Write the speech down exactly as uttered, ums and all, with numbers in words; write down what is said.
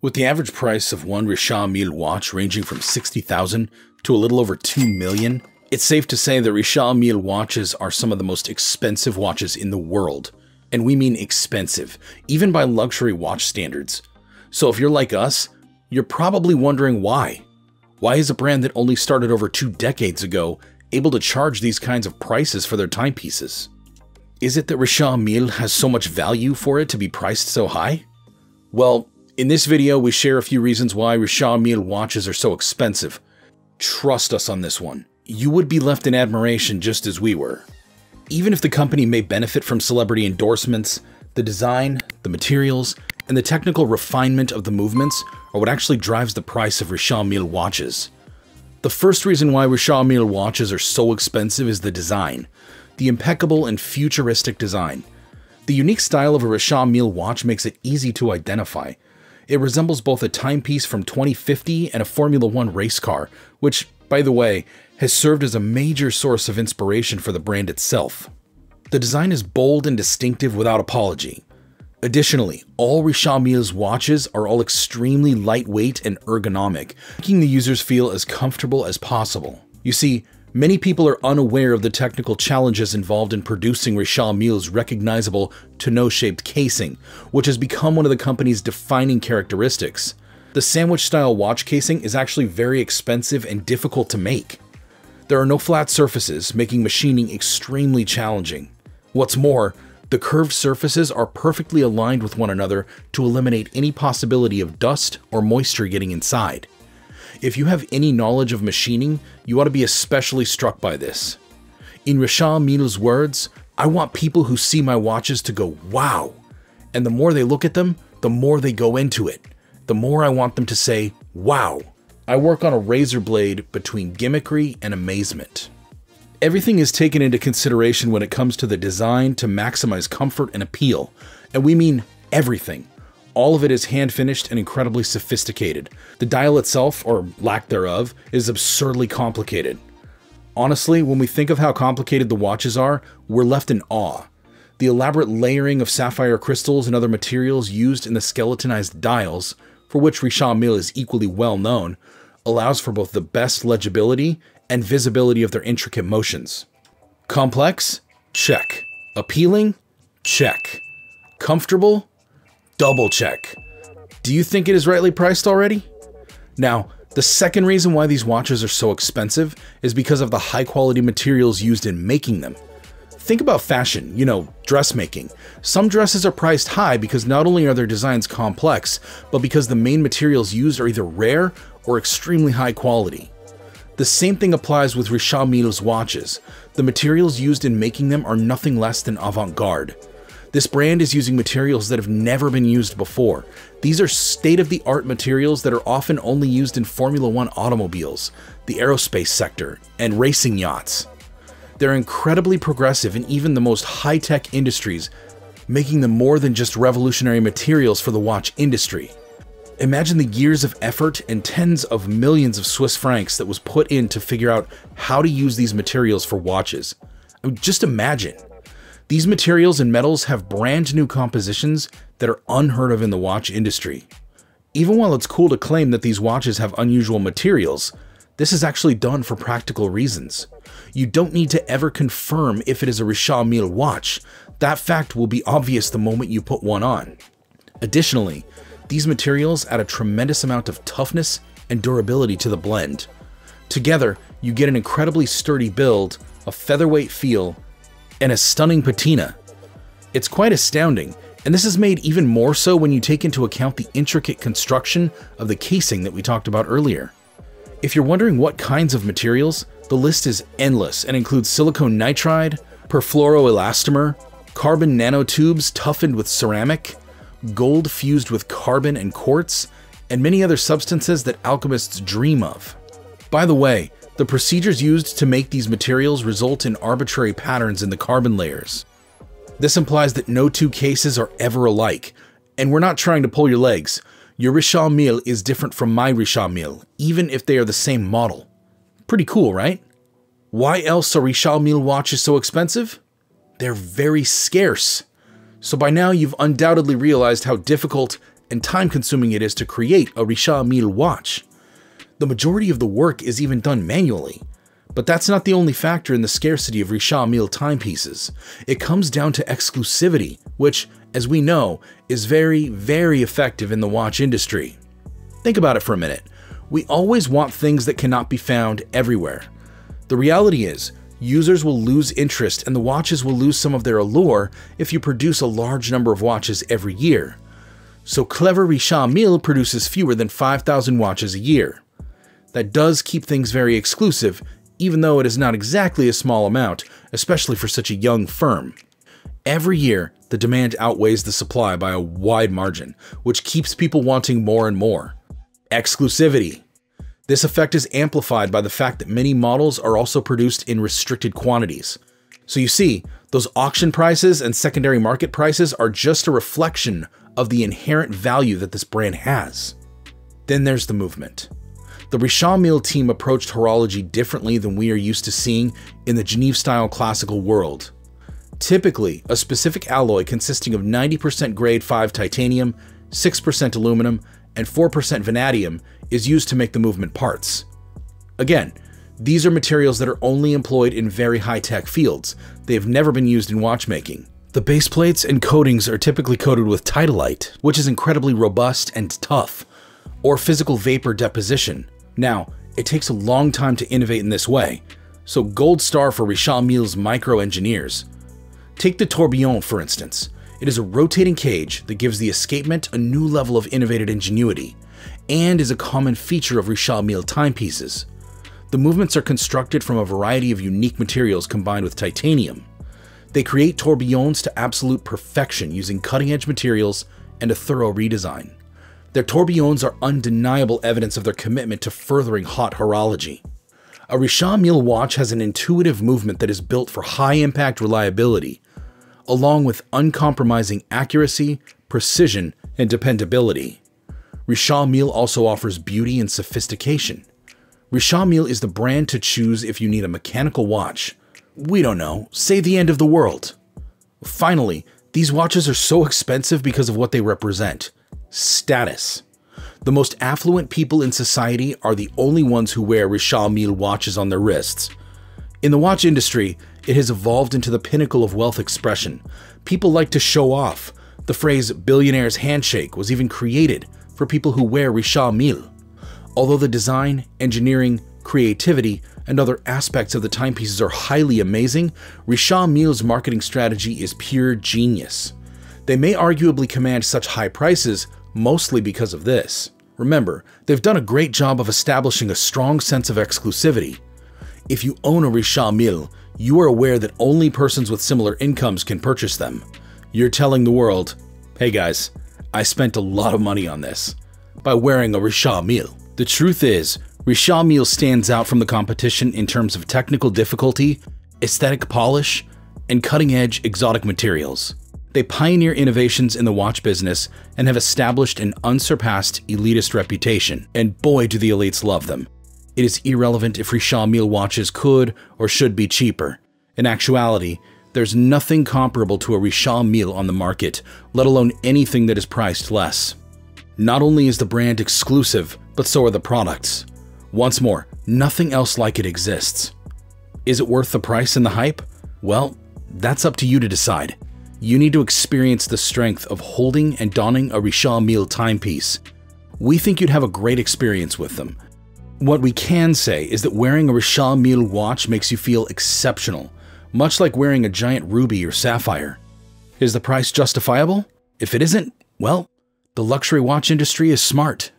With the average price of one Richard Mille watch ranging from sixty thousand dollars to a little over two million dollars, it's safe to say that Richard Mille watches are some of the most expensive watches in the world. And we mean expensive, even by luxury watch standards. So if you're like us, you're probably wondering why. Why is a brand that only started over two decades ago able to charge these kinds of prices for their timepieces? Is it that Richard Mille has so much value for it to be priced so high? Well, in this video, we share a few reasons why Richard Mille watches are so expensive. Trust us on this one. You would be left in admiration just as we were. Even if the company may benefit from celebrity endorsements, the design, the materials, and the technical refinement of the movements are what actually drives the price of Richard Mille watches. The first reason why Richard Mille watches are so expensive is the design, the impeccable and futuristic design. The unique style of a Richard Mille watch makes it easy to identify. It resembles both a timepiece from twenty fifty and a Formula One race car, which, by the way, has served as a major source of inspiration for the brand itself. The design is bold and distinctive without apology. Additionally, all Richard Mille's watches are all extremely lightweight and ergonomic, making the users feel as comfortable as possible. You see, many people are unaware of the technical challenges involved in producing Richard Mille's recognizable tonneau-shaped casing, which has become one of the company's defining characteristics. The sandwich-style watch casing is actually very expensive and difficult to make. There are no flat surfaces, making machining extremely challenging. What's more, the curved surfaces are perfectly aligned with one another to eliminate any possibility of dust or moisture getting inside. If you have any knowledge of machining, you ought to be especially struck by this. In Richard Mille's words, "I want people who see my watches to go, wow. And the more they look at them, the more they go into it. The more I want them to say, wow." I work on a razor blade between gimmickry and amazement. Everything is taken into consideration when it comes to the design to maximize comfort and appeal, and we mean everything. All of it is hand-finished and incredibly sophisticated. The dial itself, or lack thereof, is absurdly complicated. Honestly, when we think of how complicated the watches are, we're left in awe. The elaborate layering of sapphire crystals and other materials used in the skeletonized dials, for which Richard Mille is equally well known, allows for both the best legibility and visibility of their intricate motions. Complex? Check. Appealing? Check. Comfortable? Double check. Do you think it is rightly priced already? Now, the second reason why these watches are so expensive is because of the high-quality materials used in making them. Think about fashion, you know, dressmaking. Some dresses are priced high because not only are their designs complex, but because the main materials used are either rare or extremely high quality. The same thing applies with Richard Mille's watches. The materials used in making them are nothing less than avant-garde. This brand is using materials that have never been used before. These are state-of-the-art materials that are often only used in Formula One automobiles, the aerospace sector, and racing yachts. They're incredibly progressive in even the most high-tech industries, making them more than just revolutionary materials for the watch industry. Imagine the years of effort and tens of millions of Swiss francs that was put in to figure out how to use these materials for watches. I mean, just imagine. These materials and metals have brand new compositions that are unheard of in the watch industry. Even while it's cool to claim that these watches have unusual materials, this is actually done for practical reasons. You don't need to ever confirm if it is a Richard Mille watch. That fact will be obvious the moment you put one on. Additionally, these materials add a tremendous amount of toughness and durability to the blend. Together, you get an incredibly sturdy build, a featherweight feel, and a stunning patina. It's quite astounding, and this is made even more so when you take into account the intricate construction of the casing that we talked about earlier. If you're wondering what kinds of materials, the list is endless and includes silicone nitride, perfluoroelastomer, carbon nanotubes toughened with ceramic, gold fused with carbon and quartz, and many other substances that alchemists dream of. By the way, the procedures used to make these materials result in arbitrary patterns in the carbon layers. This implies that no two cases are ever alike, and we're not trying to pull your legs. Your Richard Mille is different from my Richard Mille, even if they are the same model. Pretty cool, right? Why else are Richard Mille watches so expensive? They're very scarce. So by now you've undoubtedly realized how difficult and time-consuming it is to create a Richard Mille watch. The majority of the work is even done manually. But that's not the only factor in the scarcity of Richard Mille timepieces. It comes down to exclusivity, which, as we know, is very, very effective in the watch industry. Think about it for a minute. We always want things that cannot be found everywhere. The reality is, users will lose interest and the watches will lose some of their allure if you produce a large number of watches every year. So clever Richard Mille produces fewer than five thousand watches a year. That does keep things very exclusive, even though it is not exactly a small amount, especially for such a young firm. Every year, the demand outweighs the supply by a wide margin, which keeps people wanting more and more. Exclusivity. This effect is amplified by the fact that many models are also produced in restricted quantities. So you see, those auction prices and secondary market prices are just a reflection of the inherent value that this brand has. Then there's the movement. The Richard Mille team approached horology differently than we are used to seeing in the Genève-style classical world. Typically, a specific alloy consisting of ninety percent grade five titanium, six percent aluminum, and four percent vanadium is used to make the movement parts. Again, these are materials that are only employed in very high-tech fields. They have never been used in watchmaking. The base plates and coatings are typically coated with tidalite, which is incredibly robust and tough, or physical vapor deposition. Now, it takes a long time to innovate in this way, so gold star for Richard Mille's micro-engineers. Take the tourbillon, for instance. It is a rotating cage that gives the escapement a new level of innovative ingenuity, and is a common feature of Richard Mille timepieces. The movements are constructed from a variety of unique materials combined with titanium. They create tourbillons to absolute perfection using cutting-edge materials and a thorough redesign. Their tourbillons are undeniable evidence of their commitment to furthering haute horology. A Richard Mille watch has an intuitive movement that is built for high-impact reliability, along with uncompromising accuracy, precision, and dependability. Richard Mille also offers beauty and sophistication. Richard Mille is the brand to choose if you need a mechanical watch. We don't know, say the end of the world. Finally, these watches are so expensive because of what they represent. Status. The most affluent people in society are the only ones who wear Richard Mille watches on their wrists. In the watch industry, it has evolved into the pinnacle of wealth expression. People like to show off. The phrase billionaire's handshake was even created for people who wear Richard Mille. Although the design, engineering, creativity, and other aspects of the timepieces are highly amazing, Richard Mille's marketing strategy is pure genius. They may arguably command such high prices, mostly because of this. Remember, they've done a great job of establishing a strong sense of exclusivity. If you own a Richard Mille, you are aware that only persons with similar incomes can purchase them. You're telling the world, hey guys, I spent a lot of money on this, by wearing a Richard Mille. The truth is, Richard Mille stands out from the competition in terms of technical difficulty, aesthetic polish, and cutting-edge exotic materials. They pioneer innovations in the watch business and have established an unsurpassed elitist reputation, and boy do the elites love them. It is irrelevant if Richard Mille watches could or should be cheaper. In actuality, there's nothing comparable to a Richard Mille on the market, let alone anything that is priced less. Not only is the brand exclusive, but so are the products. Once more, nothing else like it exists. Is it worth the price and the hype? Well, that's up to you to decide. You need to experience the strength of holding and donning a Richard Mille timepiece. We think you'd have a great experience with them. What we can say is that wearing a Richard Mille watch makes you feel exceptional, much like wearing a giant ruby or sapphire. Is the price justifiable? If it isn't, well, the luxury watch industry is smart.